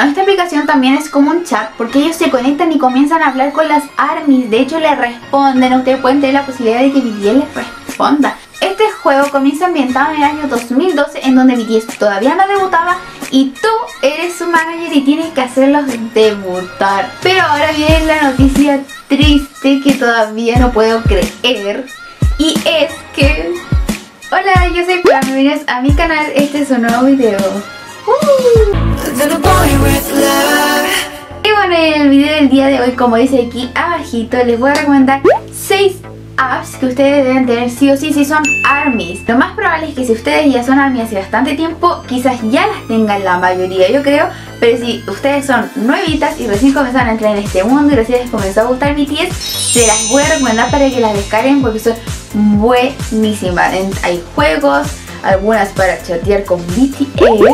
Bueno, esta aplicación también es como un chat, porque ellos se conectan y comienzan a hablar con las ARMYs. De hecho, le responden. Ustedes pueden tener la posibilidad de que BTS les responda. Este juego comienza ambientado en el año 2012, en donde BTS todavía no debutaba, y tú eres su manager y tienes que hacerlos debutar. Pero ahora viene la noticia triste que todavía no puedo creer, y es que... Hola, yo soy Pam, bienvenidos a mi canal, este es un nuevo video. Y bueno, en el video del día de hoy, como dice aquí abajito, les voy a recomendar 6 apps que ustedes deben tener sí o sí si son ARMYs. Lo más probable es que si ustedes ya son ARMY hace bastante tiempo, quizás ya las tengan la mayoría, yo creo. Pero si ustedes son nuevitas y recién comenzaron a entrar en este mundo y recién les comenzó a gustar BTS, se las voy a recomendar para que las descarguen porque son buenísimas. Hay juegos, algunas para chatear con BTS,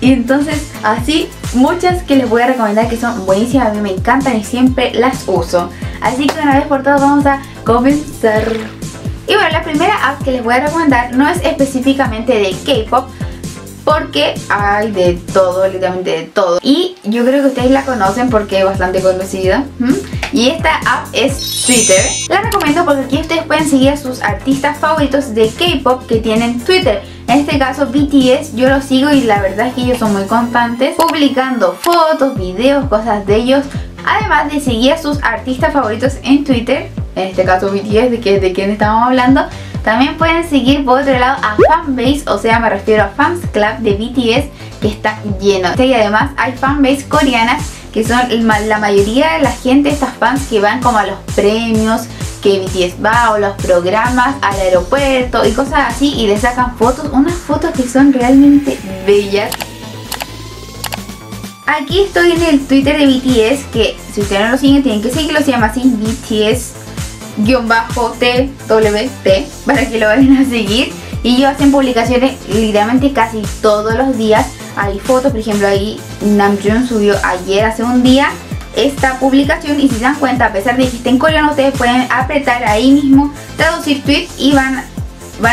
y entonces así muchas que les voy a recomendar que son buenísimas. A mí me encantan y siempre las uso. Así que una vez por todas vamos a comenzar. Y bueno, la primera app que les voy a recomendar no es específicamente de K-pop, porque hay de todo, literalmente de todo. Y yo creo que ustedes la conocen porque es bastante conocida. Y esta app es Twitter. La recomiendo porque aquí ustedes pueden seguir a sus artistas favoritos de K-pop que tienen Twitter. En este caso BTS, yo los sigo y la verdad es que ellos son muy constantes, publicando fotos, videos, cosas de ellos. Además de seguir a sus artistas favoritos en Twitter, en este caso BTS, de quien estamos hablando. También pueden seguir por otro lado a Fanbase, o sea me refiero a Fans Club de BTS, que está lleno. Y además hay Fanbase coreanas, que son la mayoría de la gente, estas fans que van como a los premios que BTS va o los programas, al aeropuerto y cosas así, y le sacan fotos, unas fotos que son realmente bellas. Aquí estoy en el Twitter de BTS, que si ustedes no lo siguen tienen que seguirlo, se llama así BTS_TWT para que lo vayan a seguir. Y ellos hacen publicaciones literalmente casi todos los días. Hay fotos, por ejemplo ahí Namjoon subió ayer hace un día esta publicación, y si se dan cuenta, a pesar de que esté en coreano, ustedes pueden apretar ahí mismo traducir tweet y van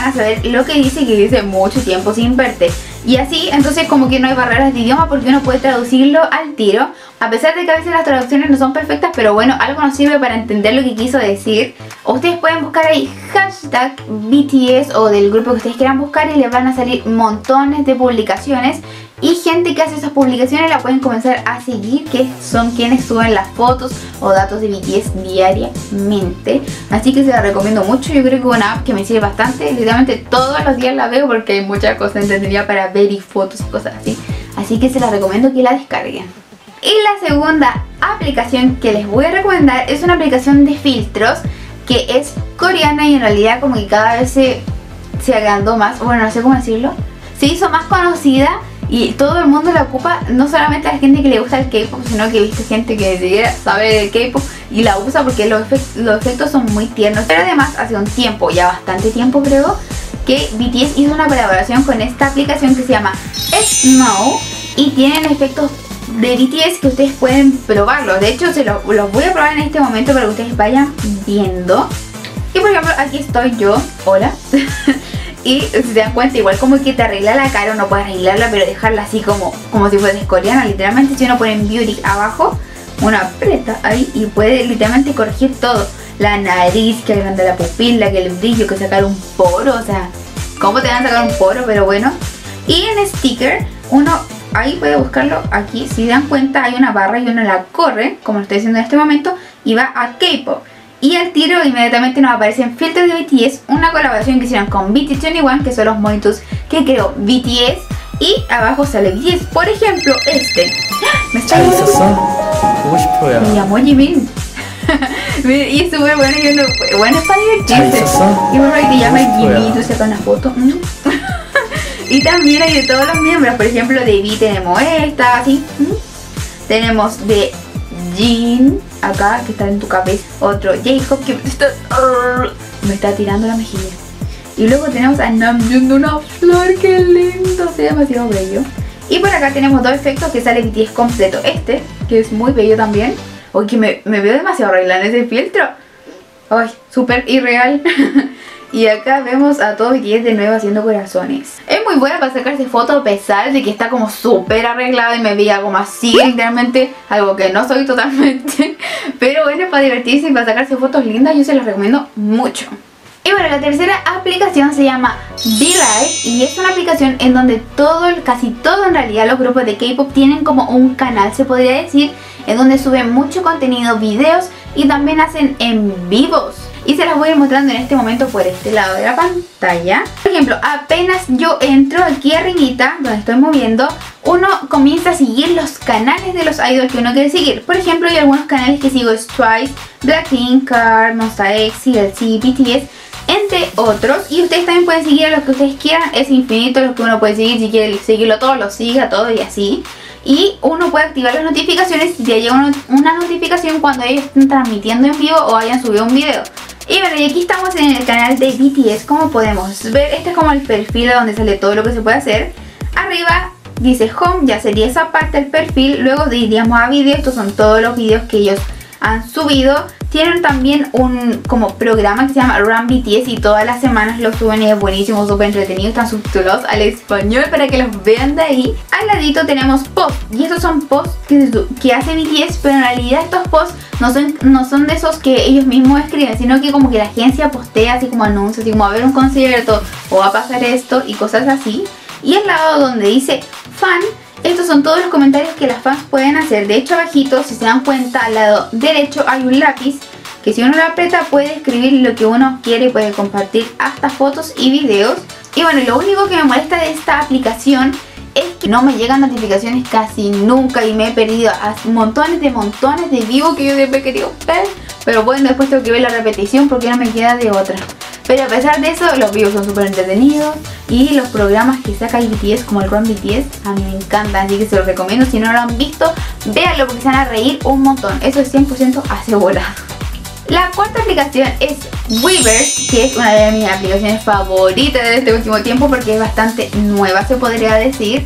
a saber lo que dice, que dice mucho tiempo sin verte. Y así, entonces como que no hay barreras de idioma porque uno puede traducirlo al tiro. A pesar de que a veces las traducciones no son perfectas, pero bueno, algo nos sirve para entender lo que quiso decir. Ustedes pueden buscar ahí hashtag BTS o del grupo que ustedes quieran buscar y les van a salir montones de publicaciones. Y gente que hace esas publicaciones la pueden comenzar a seguir, que son quienes suben las fotos o datos de BTS diariamente. Así que se la recomiendo mucho. Yo creo que es una app que me sirve bastante. Literalmente todos los días la veo porque hay muchas cosas entretenidas para ver y fotos y cosas así. Así que se la recomiendo que la descarguen. Y la segunda aplicación que les voy a recomendar es una aplicación de filtros que es coreana y en realidad como que cada vez se agrandó más. Bueno, no sé cómo decirlo. Se hizo más conocida y todo el mundo la ocupa, no solamente a la gente que le gusta el K-pop, sino que he visto gente que ni siquiera sabe del K-pop y la usa porque los efectos son muy tiernos. Pero además hace un tiempo, ya bastante tiempo creo, que BTS hizo una colaboración con esta aplicación que se llama Snow y tienen efectos de BTS que ustedes pueden probarlos. De hecho, se los voy a probar en este momento para que ustedes vayan viendo. Y por ejemplo, aquí estoy yo, hola. Y si te das cuenta, igual como que te arregla la cara, o no puedes arreglarla, pero dejarla así como si fueras coreana. Literalmente si uno pone en Beauty abajo, uno aprieta ahí y puede literalmente corregir todo. La nariz, que agranda la pupila, que el brillo, que sacar un poro, o sea, ¿cómo te van a sacar un poro? Pero bueno. Y en sticker, uno ahí puede buscarlo aquí. Si dan cuenta, hay una barra y uno la corre, como lo estoy haciendo en este momento, y va a K-pop. Y al tiro inmediatamente nos aparecen filtros de BTS, una colaboración que hicieron con BT21, que son los monitos que creó BTS. Y abajo sale BTS, por ejemplo, este. Me está llamando. Me llamó Jimin. Y es súper bueno, yo no... Bueno, es para divertirse. Y bueno, que llama Jimin, tú sacas una foto. Y también hay de todos los miembros, por ejemplo, de V tenemos esta, así. Tenemos de Jin, acá, que está en tu cabeza. Otro Jacob, que me está tirando la mejilla. Y luego tenemos a Namjoon de una flor, que lindo, se ve demasiado bello. Y por acá tenemos dos efectos que sale BTS completo. Este, que es muy bello también. Oye, que me veo demasiado real en ese filtro. Ay, súper irreal. Y acá vemos a todos que es de nuevo haciendo corazones. Es muy buena para sacarse fotos a pesar de que está como súper arreglada y me veía como así, literalmente, algo que no soy totalmente. Pero bueno, para divertirse y para sacarse fotos lindas yo se las recomiendo mucho. Y bueno, la tercera aplicación se llama Be Live y es una aplicación en donde casi todo en realidad los grupos de K-pop tienen como un canal, se podría decir, en donde suben mucho contenido, videos y también hacen en vivos. Y se las voy a ir mostrando en este momento por este lado de la pantalla. Por ejemplo, apenas yo entro aquí arribita, donde estoy moviendo, uno comienza a seguir los canales de los idols que uno quiere seguir. Por ejemplo, hay algunos canales que sigo: Twice, Blackpink, Card, Monsta X, CLC, BTS, entre otros. Y ustedes también pueden seguir a los que ustedes quieran, es infinito los que uno puede seguir. Si quiere seguirlo todo, lo sigue a todo y así. Y uno puede activar las notificaciones si te llega una notificación cuando ellos estén transmitiendo en vivo o hayan subido un video. Y bueno, y aquí estamos en el canal de BTS, como podemos ver. Este es como el perfil donde sale todo lo que se puede hacer. Arriba dice Home, ya sería esa parte del perfil. Luego diríamos a videos, estos son todos los videos que ellos han subido. Tienen también un como programa que se llama Run BTS y todas las semanas lo suben y es buenísimo, súper entretenido, están subtitulados al español para que los vean de ahí. Al ladito tenemos posts y estos son posts que hace BTS, pero en realidad estos posts no son de esos que ellos mismos escriben, sino que como que la agencia postea así como anuncios, así como va a haber un concierto o va a pasar esto y cosas así. Y al lado donde dice fan, estos son todos los comentarios que las fans pueden hacer. De hecho, abajito, si se dan cuenta, al lado derecho hay un lápiz que si uno lo aprieta puede escribir lo que uno quiere y puede compartir hasta fotos y videos. Y bueno, lo único que me molesta de esta aplicación es que no me llegan notificaciones casi nunca y me he perdido a montones de vivos que yo siempre he querido ver. Pero bueno, después tengo que ver la repetición porque no me queda de otra. Pero a pesar de eso, los vivos son súper entretenidos y los programas que saca BTS, como el Run BTS, a mí me encantan, así que se los recomiendo. Si no lo han visto, véanlo porque se van a reír un montón, eso es 100% asegurado. La cuarta aplicación es Weverse, que es una de mis aplicaciones favoritas de este último tiempo porque es bastante nueva, se podría decir.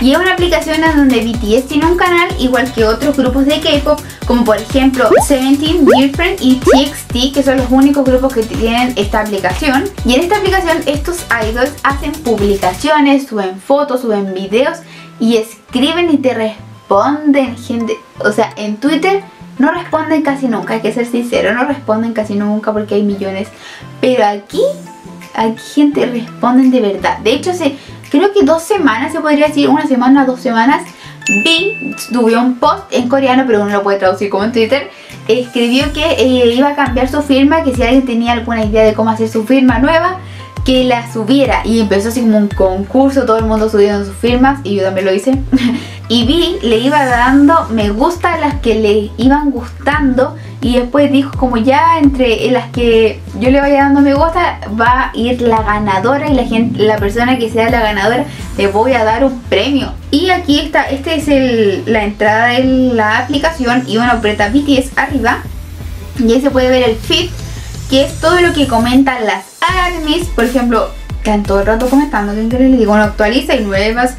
Y es una aplicación en donde BTS tiene un canal igual que otros grupos de K-pop, como por ejemplo Seventeen, Different y TXT, que son los únicos grupos que tienen esta aplicación. Y en esta aplicación estos idols hacen publicaciones, suben fotos, suben videos y escriben y te responden, gente. O sea, en Twitter no responden casi nunca, hay que ser sincero, no responden casi nunca porque hay millones. Pero aquí gente responden de verdad. De hecho, creo que 2 semanas, se podría decir, 1 semana, 2 semanas, Bin subió un post en coreano, pero uno lo puede traducir como en Twitter. Escribió que iba a cambiar su firma, que si alguien tenía alguna idea de cómo hacer su firma nueva, que la subiera. Y empezó así como un concurso, todo el mundo subiendo sus firmas, y yo también lo hice. Y Bin le iba dando me gusta a las que le iban gustando, y después dijo como ya entre las que yo le vaya dando me gusta va a ir la ganadora y la persona que sea la ganadora le voy a dar un premio. Y aquí está, este es la entrada de la aplicación y uno aprieta BTS arriba y ahí se puede ver el feed, que es todo lo que comentan las ARMYs. Por ejemplo, están todo el rato comentando, ¿qué les digo? Uno actualiza y nuevas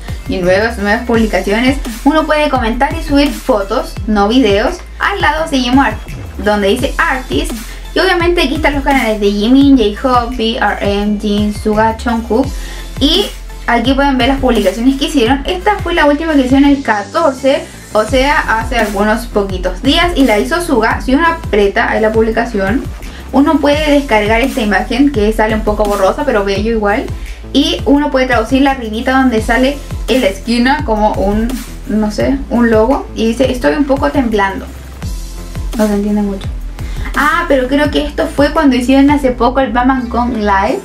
publicaciones. Uno puede comentar y subir fotos, no videos. Al lado seguimos donde dice Artist. Y obviamente aquí están los canales de Jimin, J-Hope, RM, Jin, Suga, Jungkook. Y aquí pueden ver las publicaciones que hicieron. Esta fue la última que hicieron el 14, o sea, hace algunos poquitos días. Y la hizo Suga. Si uno aprieta ahí la publicación, uno puede descargar esta imagen que sale un poco borrosa, pero bello igual. Y uno puede traducir la arribita donde sale en la esquina como un logo. Y dice, estoy un poco temblando. No se entiende mucho. Ah, pero creo que esto fue cuando hicieron hace poco el Bamangong Live.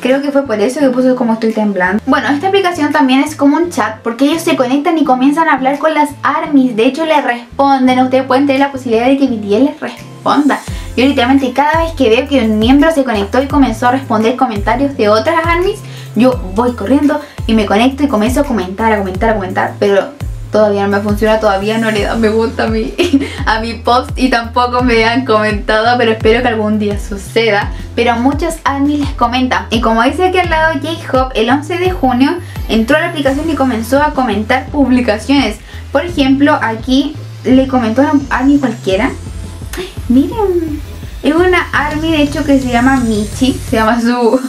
Creo que fue por eso que puso como estoy temblando. Bueno, esta aplicación también es como un chat porque ellos se conectan y comienzan a hablar con las ARMYs. De hecho, les responden. Ustedes pueden tener la posibilidad de que BTS les responda. Yo literalmente cada vez que veo que un miembro se conectó y comenzó a responder comentarios de otras ARMYs, yo voy corriendo y me conecto y comienzo a comentar, pero todavía no me funciona, todavía no le dan me gusta a mi post y tampoco me han comentado, pero espero que algún día suceda. Pero muchos ARMY les comentan. Y como dice aquí al lado J-Hope, el 11 de junio entró a la aplicación y comenzó a comentar publicaciones. Por ejemplo, aquí le comentó a ARMY cualquiera. Miren, Es una ARMY de hecho que se llama Michi, se llama su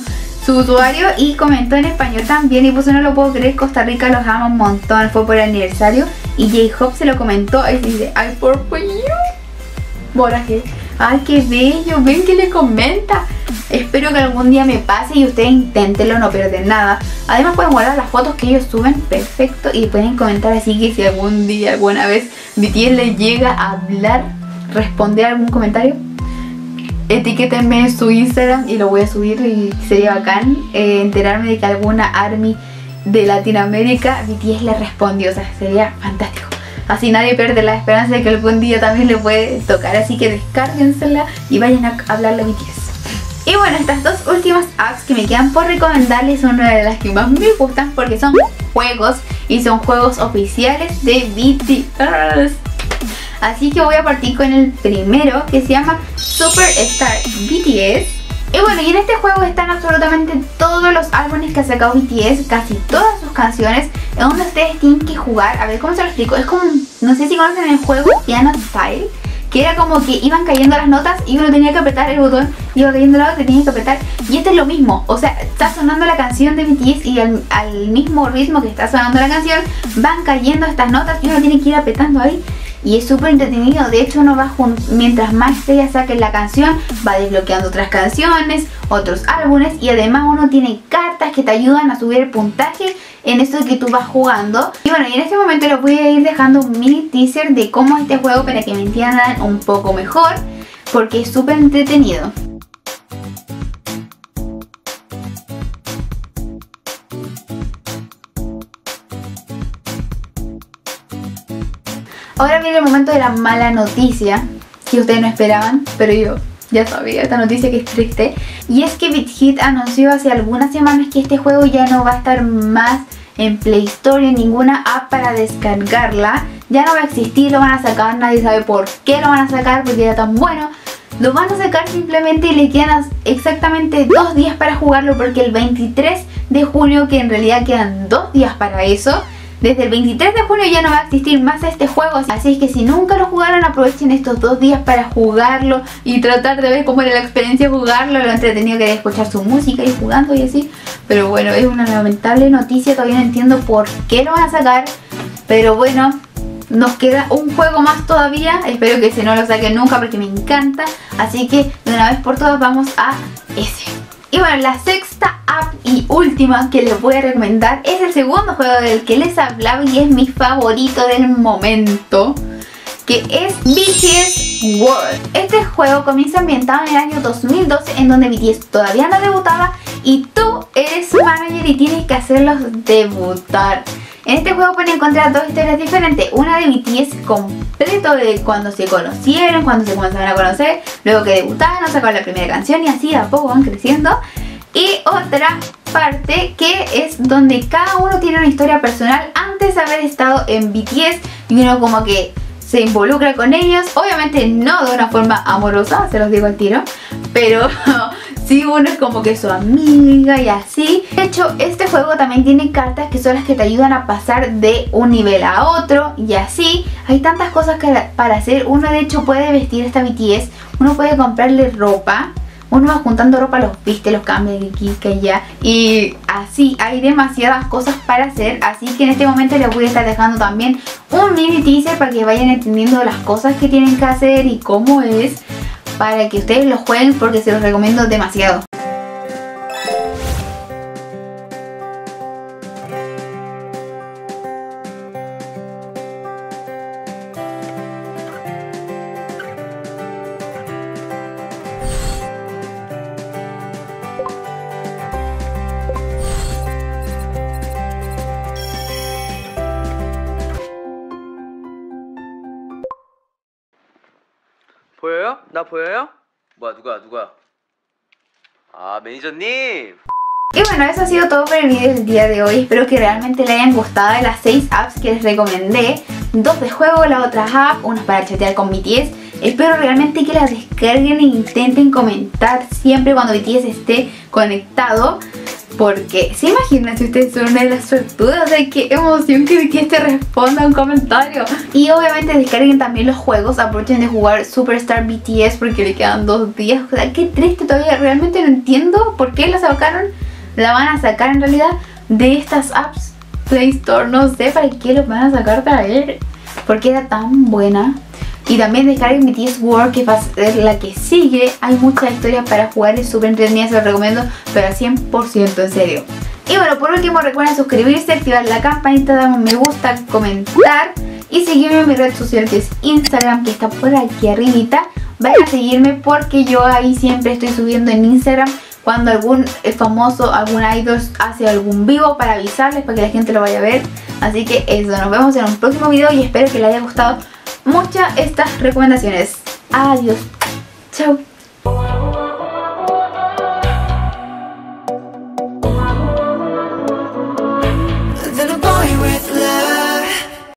usuario, y comentó en español también y puso: no lo puedo creer, Costa Rica los ama un montón, fue por el aniversario y J-Hope se lo comentó y dice: I pour for you. Boraje. Ay, qué bello, ven que le comenta. Espero que algún día me pase y ustedes inténtenlo, no pierden nada. Además pueden guardar las fotos que ellos suben, perfecto, y pueden comentar, así que si algún día, alguna vez BTS les llega a hablar, responder algún comentario, etiquétenme en su Instagram y lo voy a subir, y sería bacán enterarme de que alguna ARMY de Latinoamérica BTS le respondió, o sea, sería fantástico. Así nadie pierde la esperanza de que algún día también le puede tocar, así que descárguensela y vayan a hablarle a BTS. Y bueno, estas dos últimas apps que me quedan por recomendarles son una de las que más me gustan porque son juegos, y son juegos oficiales de BTS. Así que voy a partir con el primero, que se llama Superstar BTS. Y bueno, y en este juego están absolutamente todos los álbumes que ha sacado BTS, casi todas sus canciones, en donde ustedes tienen que jugar. A ver, ¿cómo se lo explico? Es como, no sé si conocen el juego Piano Style, que era como que iban cayendo las notas y uno tenía que apretar el botón, iba cayendo la otra, tenía que apretar, y este es lo mismo. O sea, está sonando la canción de BTS y al mismo ritmo que está sonando la canción van cayendo estas notas y uno tiene que ir apretando ahí, y es súper entretenido. De hecho, uno va mientras más estrellas saquen la canción, va desbloqueando otras canciones, otros álbumes, y además uno tiene cartas que te ayudan a subir el puntaje en eso que tú vas jugando. Y bueno, y en este momento les voy a ir dejando un mini teaser de cómo es este juego para que me entiendan un poco mejor, porque es súper entretenido. Ahora viene el momento de la mala noticia, que ustedes no esperaban, pero yo ya sabía esta noticia, que es triste. Y es que BitHit anunció hace algunas semanas que este juego ya no va a estar más en Play Store, en ninguna app para descargarla. Ya no va a existir, lo van a sacar, nadie sabe por qué lo van a sacar, porque era tan bueno. Lo van a sacar simplemente y le quedan exactamente 2 días para jugarlo, porque el 23 de junio, que en realidad quedan 2 días para eso, desde el 23 de junio ya no va a existir más este juego. Así es que si nunca lo jugaron, aprovechen estos 2 días para jugarlo y tratar de ver cómo era la experiencia de jugarlo, lo entretenido que era escuchar su música y jugando y así. Pero bueno, es una lamentable noticia, todavía no entiendo por qué lo van a sacar, pero bueno, nos queda un juego más todavía. Espero que ese no lo saquen nunca porque me encanta, así que de una vez por todas vamos a ese. Y bueno, la sexta app y última que les voy a recomendar es el segundo juego del que les hablaba, y es mi favorito del momento, que es BTS World. Este juego comienza ambientado en el año 2012, en donde BTS todavía no debutaba, y tú eres su manager y tienes que hacerlos debutar. En este juego pueden encontrar 2 historias diferentes, una de BTS completo, de cuando se conocieron, cuando se comenzaron a conocer, luego que debutaron, sacaron la primera canción y así a poco van creciendo, y otra parte que es donde cada uno tiene una historia personal antes de haber estado en BTS, y uno como que se involucra con ellos, obviamente no de una forma amorosa, se los digo al tiro, pero sí, uno es como que su amiga y así. De hecho, este juego también tiene cartas que son las que te ayudan a pasar de un nivel a otro y así. Hay tantas cosas para hacer. Uno de hecho puede vestir a esta BTS, uno puede comprarle ropa, uno va juntando ropa, los viste, los cambios de aquí, que allá, y así hay demasiadas cosas para hacer. Así que en este momento les voy a estar dejando también un mini teaser para que vayan entendiendo las cosas que tienen que hacer y cómo es, para que ustedes lo jueguen, porque se los recomiendo demasiado. 보여요? 나 보여요? 뭐야, 누구야? 아, 매니저님! Y bueno, eso ha sido todo por el video del día de hoy. Espero que realmente les hayan gustado de las 6 apps que les recomendé. 2 de juego, la otra app, unas para chatear con BTS. Espero realmente que la descarguen e intenten comentar siempre cuando BTS esté conectado. Porque, ¿se imaginan si ustedes son una de las suertudas? O sea, qué emoción que BTS te responda un comentario. Y obviamente descarguen también los juegos, aprovechen de jugar Superstar BTS porque le quedan 2 días. O sea, qué triste, todavía realmente no entiendo por qué la sacaron. La van a sacar en realidad de estas apps Play Store, no sé para qué lo van a sacar para ver, porque era tan buena. Y también descarguen BTS World, que va a ser la que sigue. Hay muchas historias para jugar, es súper entretenida, se lo recomiendo, pero al 100% en serio. Y bueno, por último recuerden suscribirse, activar la campanita, darme un me gusta, comentar y seguirme en mi red social que es Instagram, que está por aquí arribita. Vayan a seguirme porque yo ahí siempre estoy subiendo en Instagram cuando algún famoso, algún idol hace algún vivo, para avisarles, para que la gente lo vaya a ver. Así que eso, nos vemos en un próximo video y espero que les haya gustado muchas estas recomendaciones. Adiós. Chao.